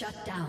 Shut down.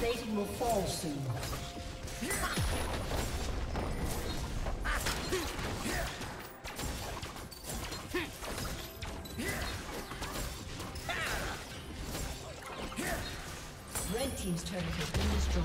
Plating will fall soon. Red team's turret has been destroyed.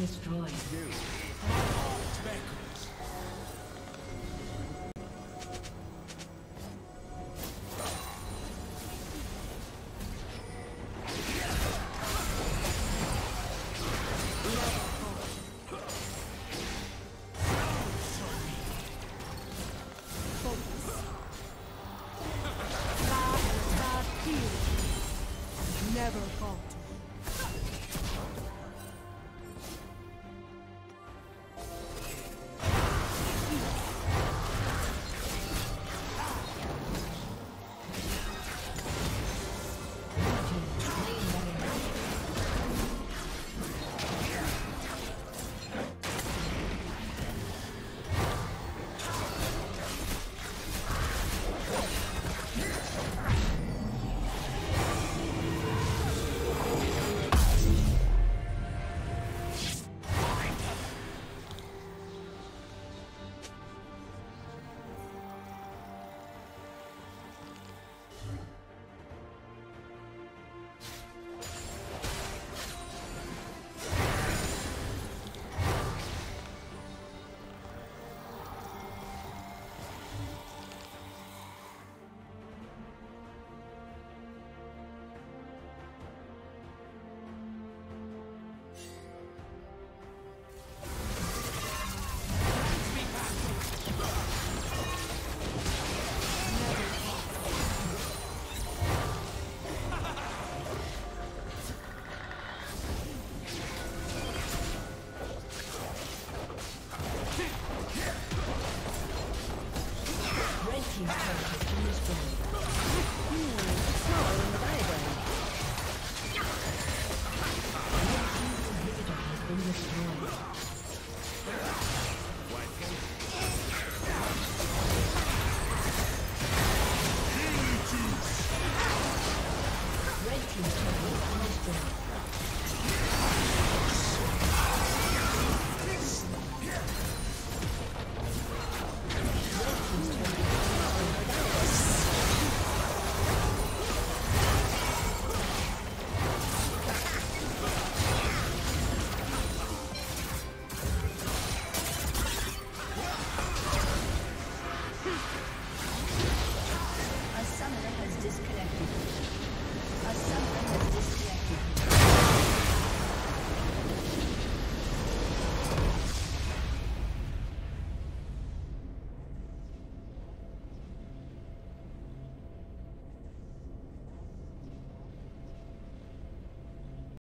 Destroyed. Destroyed.